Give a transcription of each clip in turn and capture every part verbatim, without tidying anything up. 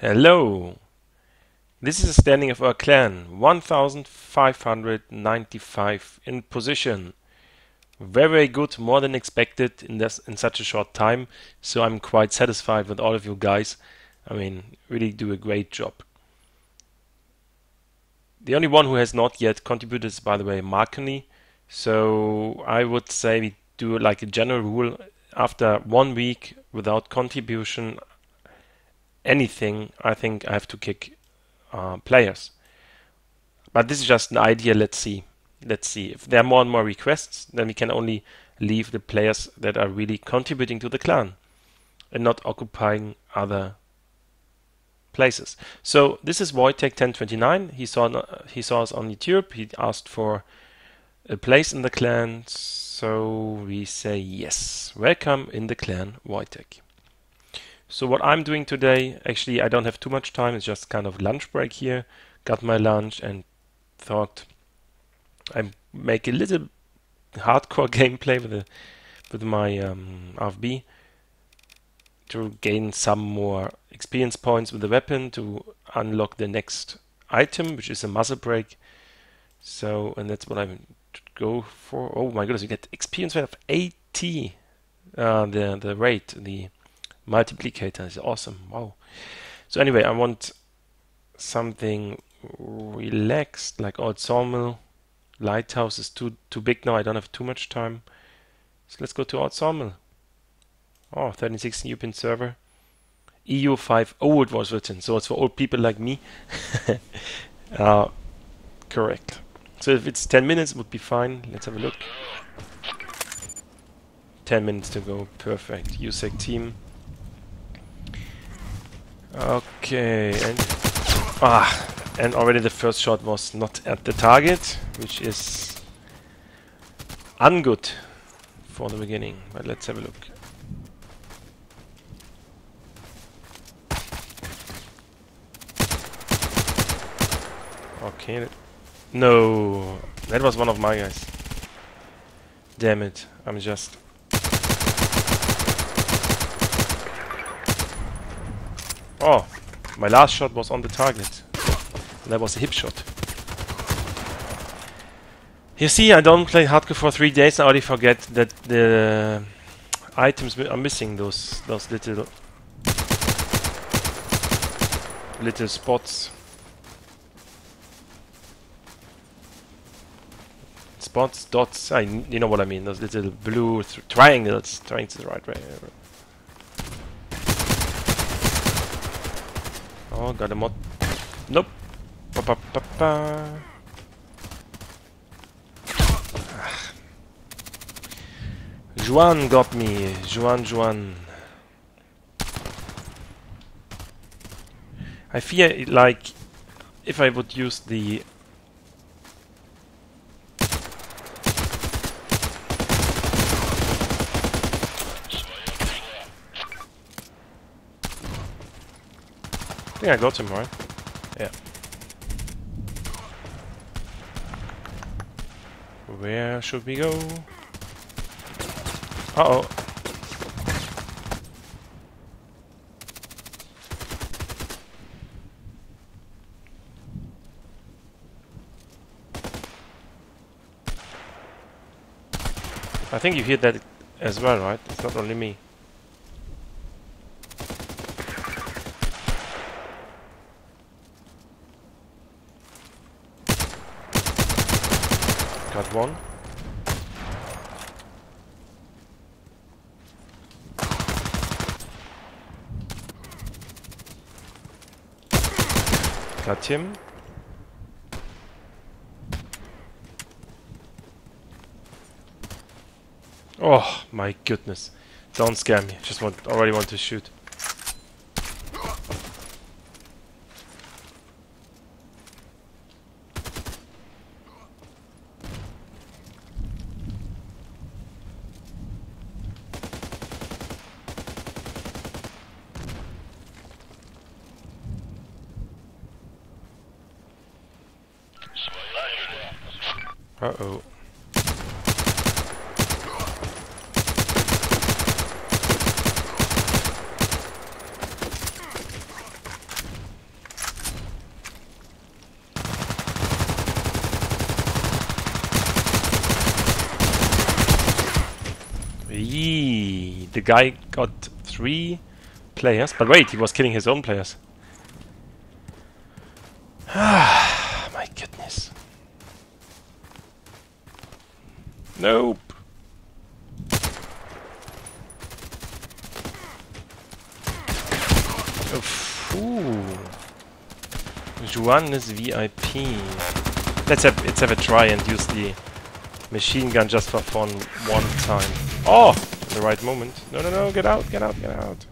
Hello! This is the standing of our clan, one thousand five hundred ninety-five in position. Very, very good, more than expected in, this, in such a short time, so I'm quite satisfied with all of you guys. I mean, really do a great job. The only one who has not yet contributed is, by the way, Marconi. So I would say we do like a general rule, after one week without contribution anything, I think I have to kick uh, players. But this is just an idea, let's see. Let's see. If there are more and more requests, then we can only leave the players that are really contributing to the clan and not occupying other places. So this is Wojtek ten twenty-nine. He saw, he saw us on YouTube. He asked for a place in the clan, so we say yes. Welcome in the clan, Wojtek. So what I'm doing today, actually I don't have too much time, it's just kind of lunch break here. Got my lunch and thought I make a little hardcore gameplay with, the, with my um, R F B to gain some more experience points with the weapon to unlock the next item, which is a muzzle brake. So, and that's what I go for. Oh my goodness, you get experience rate of eighty. Uh, the, the rate, the multiplicator is awesome. Wow. So anyway, I want something relaxed, like old Sawmill. Lighthouse is too too big now, I don't have too much time. So let's go to old Sawmill. Oh, thirteen sixteen European server. E U five. Oh, it was written. So it's for old people like me. uh, correct. So if it's ten minutes, it would be fine. Let's have a look. ten minutes to go. Perfect. U S E C team. Okay. And, ah, and already the first shot was not at the target, which is ungood for the beginning. But let's have a look. Okay. No, that was one of my guys. Damn it, I'm just... Oh, my last shot was on the target. And that was a hip shot. You see, I don't play hardcore for three days, I already forget that the items are missing, those, those little... little spots. Spots, dots, I, you know what I mean, those little blue th triangles, triangles the right way. Oh, got a mod. Nope. Pa -pa -pa -pa. Ah. Juan got me. Juan, Juan. I fear, it, like, if I would use the... I think I got him, right? Yeah. Where should we go? Uh-oh. I think you hear that as well, right? It's not only me. Got one. Got him. Oh my goodness. Don't scare me. Just want already want to shoot. Uh-oh. the guy got three players. But wait, he was killing his own players. Ah, my goodness. Nope. Oof. Ooh. Juan is V I P. Let's have, let's have a try and use the machine gun just for fun one time. Oh! At the right moment. No, no, no, get out, get out, get out.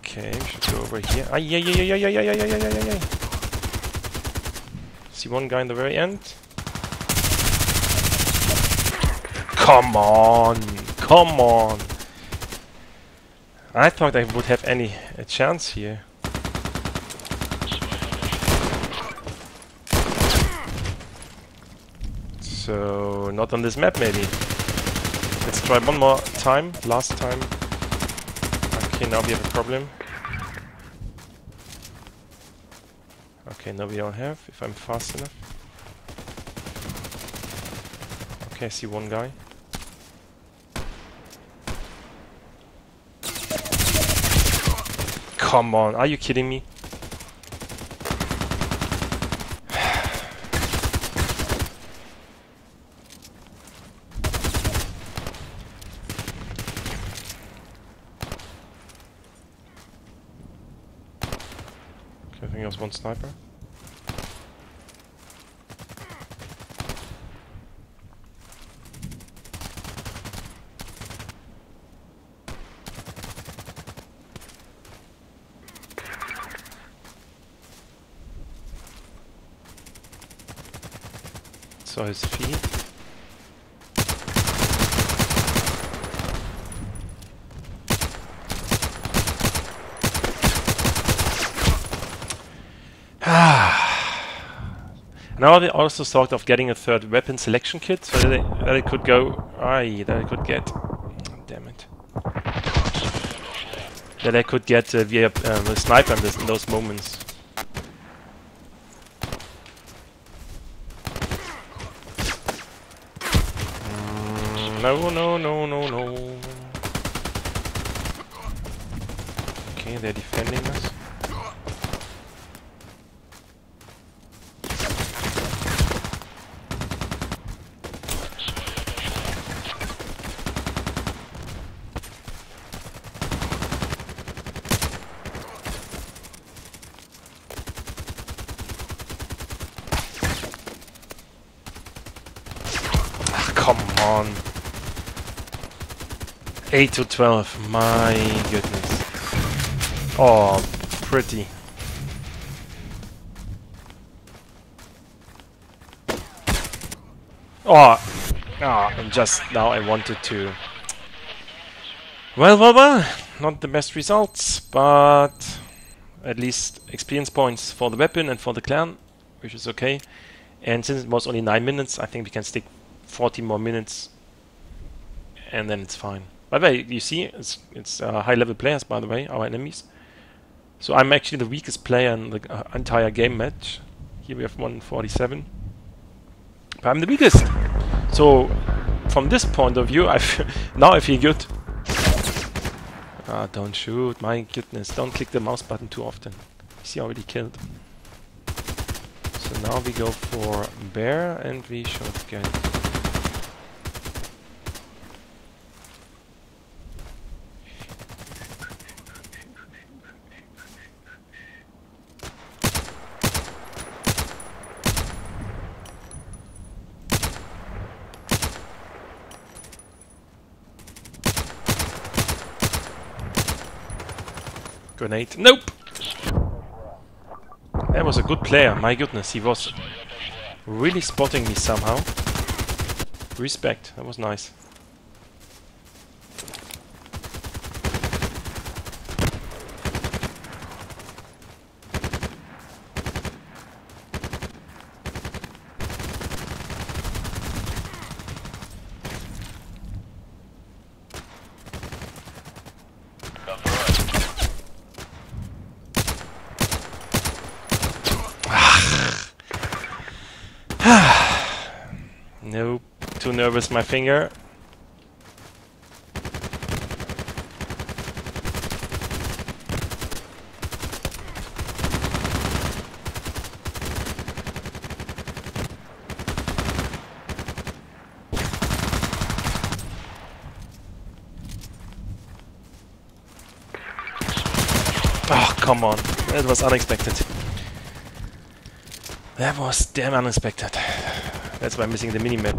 Okay, we should go over here. Ay, ay, ay, ay, ay, ay, ay, ay, ay, ay. See one guy in the very end? Come on! Come on! I thought I would have any a chance here. So, not on this map maybe. Let's try one more time. Last time. Okay, now we have a problem. Okay, now we don't have, if I'm fast enough. Okay, I see one guy. Come on, are you kidding me? I think there was one sniper. Saw his feet. Now they also thought of getting a third weapon selection kit, so that it, that it could go... Aye, that I could get... Damn it. That I could get uh, via um, a sniper in, this, in those moments. Mm, no, no, no, no, no. Okay, they're defending us. eight to twelve, my goodness. Oh, pretty. Oh, oh, I'm just now I wanted to. Well, well, well, not the best results, but at least experience points for the weapon and for the clan, which is okay. And since it was only nine minutes, I think we can stick forty more minutes and then it's fine. By the way, you see, it's, it's uh, high-level players, by the way, our enemies. So I'm actually the weakest player in the uh, entire game match. Here we have one forty-seven. But I'm the weakest! So, from this point of view, I feel now I feel good. Ah, don't shoot, my goodness. Don't click the mouse button too often. You see, already killed. So now we go for bear and we should get... Grenade. Nope! That was a good player, my goodness. He was really spotting me somehow. Respect, that was nice. Nope, too nervous my finger. Oh, come on, that was unexpected. That was damn unexpected. That's why I'm missing the minimap.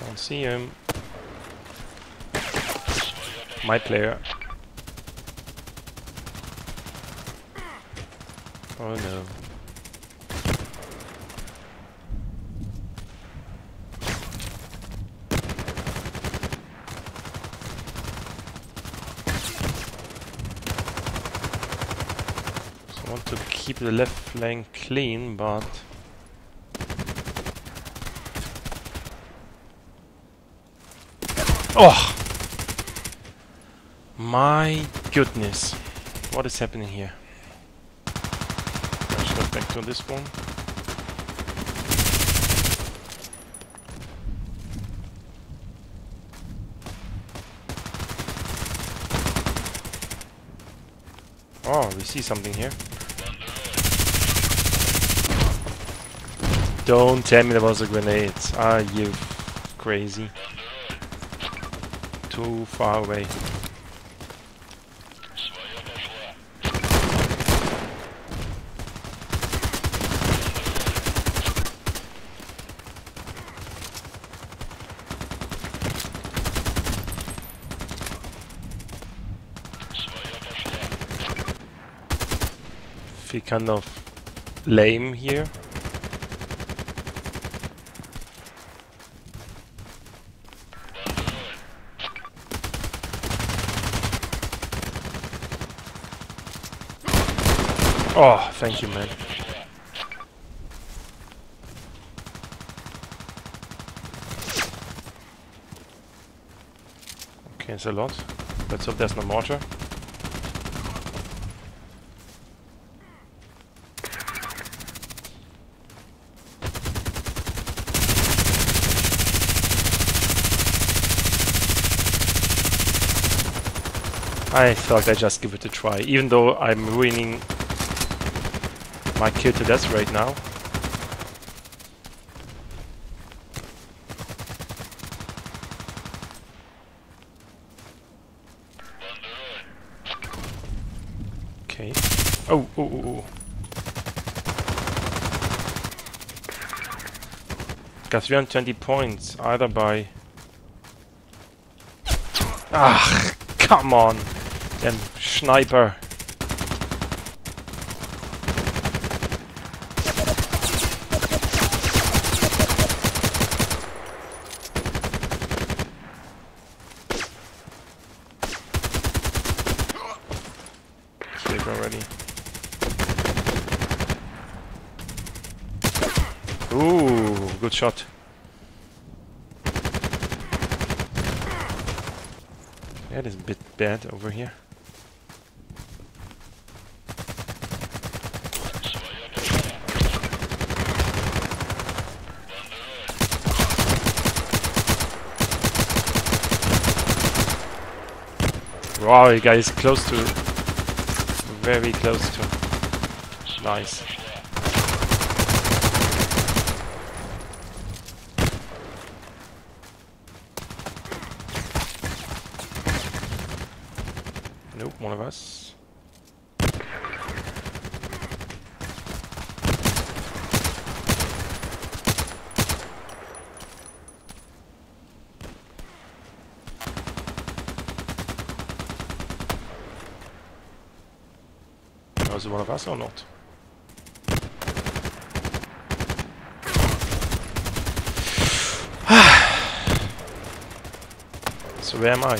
Don't see him. My player. Oh no. To keep the left flank clean, but oh my goodness, what is happening here? Let's go back to this one. Oh, we see something here. Don't tell me there was a grenade. Are you crazy? Too far away. Feel kind of lame here. Oh, thank you, man. Okay, it's a lot. Let's hope there's no mortar. I thought I'd just give it a try, even though I'm ruining my kill to death right now. Okay. Oh, oh, oh, oh. Got three hundred twenty points either by. Ah, come on, damn sniper. Already. Ooh, good shot. That is a bit bad over here. Wow, you guys close to very close to. Nice. Nope, one of us. Was it one of us or not? So where am I?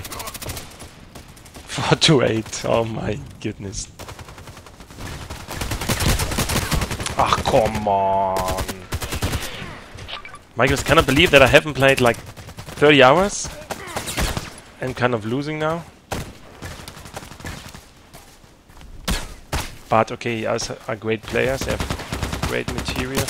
four to eight. Oh my goodness. Ah, oh, come on. Michaels, can I believe that I haven't played like thirty hours? And kind of losing now? But okay, he also are great players, they have great material.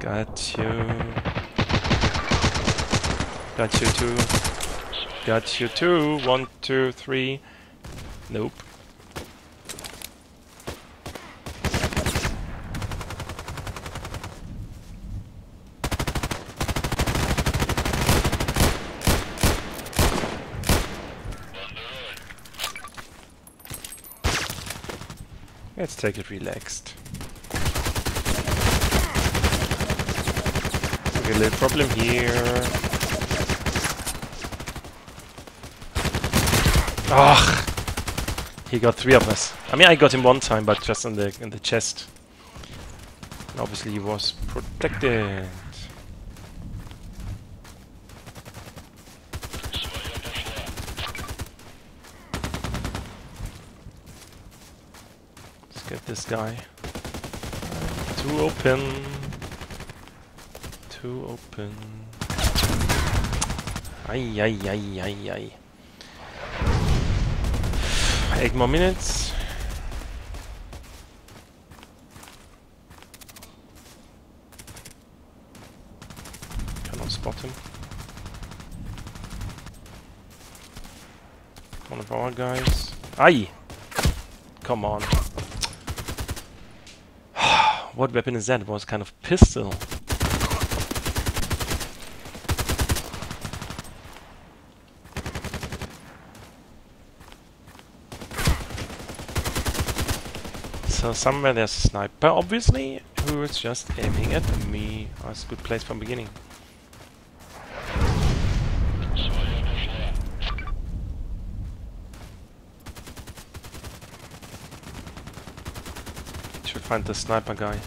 Got you. Got you too. Got you too. One, two, three. Nope. Let's take it relaxed. Okay, little problem here. Ah, he got three of us. I mean, I got him one time, but just in the in the chest. And obviously, he was protected. Get this guy. Too open. Too open. Ay, ay, ay, ay, ay. Eight more minutes. Cannot spot him. One of our guys. Ay! Come on. What weapon is that? It was kind of pistol. So somewhere there's a sniper, obviously, who is just aiming at me. Oh, that's a good place from the beginning. Should find the sniper guy.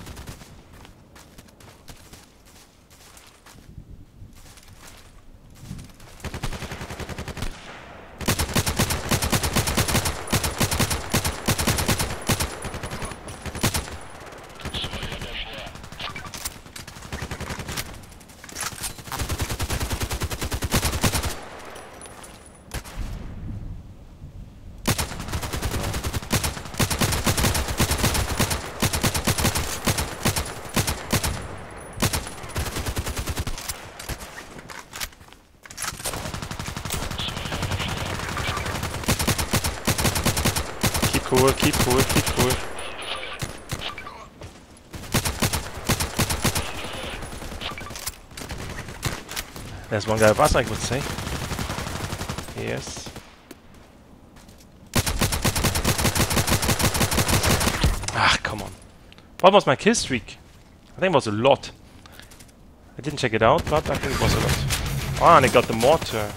Cool, keep cool, keep cool. There's one guy of us, I would say. Yes. Ah, come on. What was my kill streak? I think it was a lot. I didn't check it out, but I think it was a lot. Ah, and I got the mortar.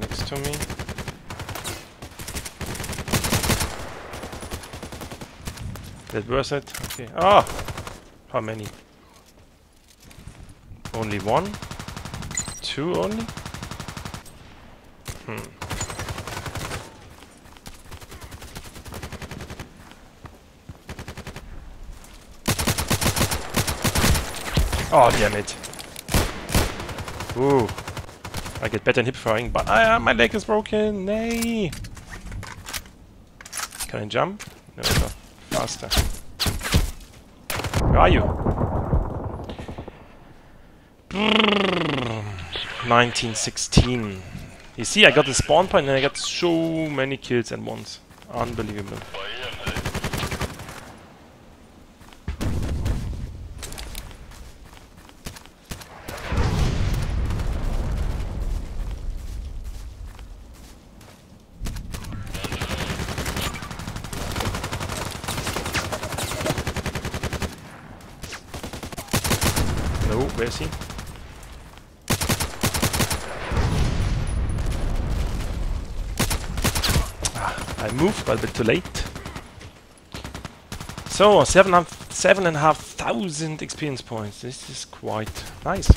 Next to me. That worth it? Okay. Ah! How many? Only one? Two only? Hmm. Oh, damn it. Ooh. I get better in hip firing, but uh, my leg is broken. Nay. Can I jump? No, no. Faster. Where are you? nineteen sixteen. You see, I got the spawn point and I got so many kills at once. Unbelievable. Oh, where's he? I moved, but a bit too late. So, seven and, seven and a half thousand experience points. This is quite nice.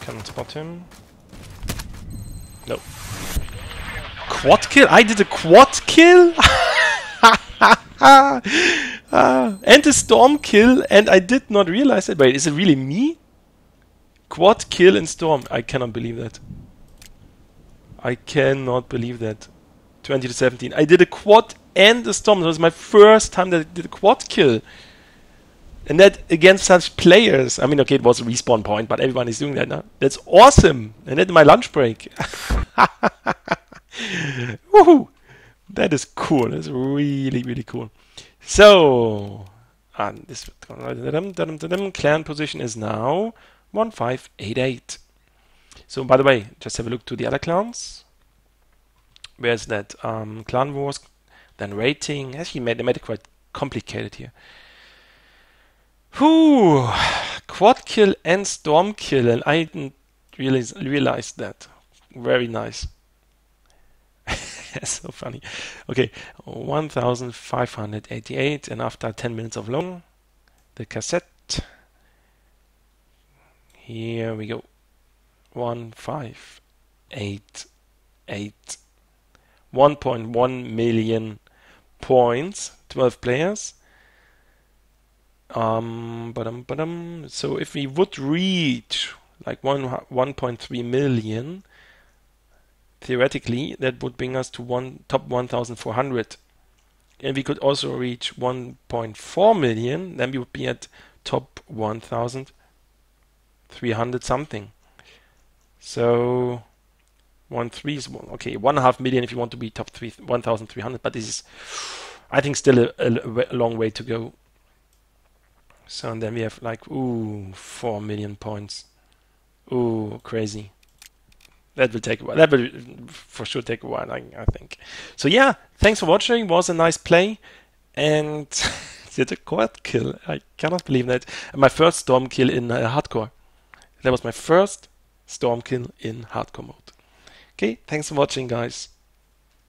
Can't spot him. No. Quad kill? I did a quad kill? uh, and a storm kill, and I did not realize it. Wait, is it really me? Quad kill and storm. I cannot believe that. I cannot believe that. twenty to seventeen. I did a quad and a storm. That was my first time that I did a quad kill. And that against such players. I mean, okay, it was a respawn point, but everyone is doing that now. That's awesome. And that in my lunch break. Woohoo! That is cool. That's really, really cool. So, and this clan position is now one five eight eight. So, by the way, just have a look to the other clans. Where's that? Um, clan wars, then rating. Actually, made, they made it quite complicated here. Whew! Quad kill and storm kill, and I didn't realize, realize that. Very nice. So funny. Okay, one thousand five hundred eighty-eight, and after ten minutes of long, the cassette. Here we go. one five eight eight. one point one million points. twelve players. Um, ba-dum, ba-dum. So if we would reach like one point three million, theoretically that would bring us to one top one thousand four hundred. And we could also reach one point four million, then we would be at top one thousand three hundred something. So one three is one, okay, one and a half million if you want to be top three one thousand three hundred. But this is, I think, still a, a, a long way to go. So and then we have like ooh four million points. Ooh, crazy. That will take a while. That will for sure take a while, I, I think. So yeah, thanks for watching. It was a nice play, and did a quad kill. I cannot believe that. And my first storm kill in uh, hardcore. That was my first storm kill in hardcore mode. Okay, thanks for watching, guys.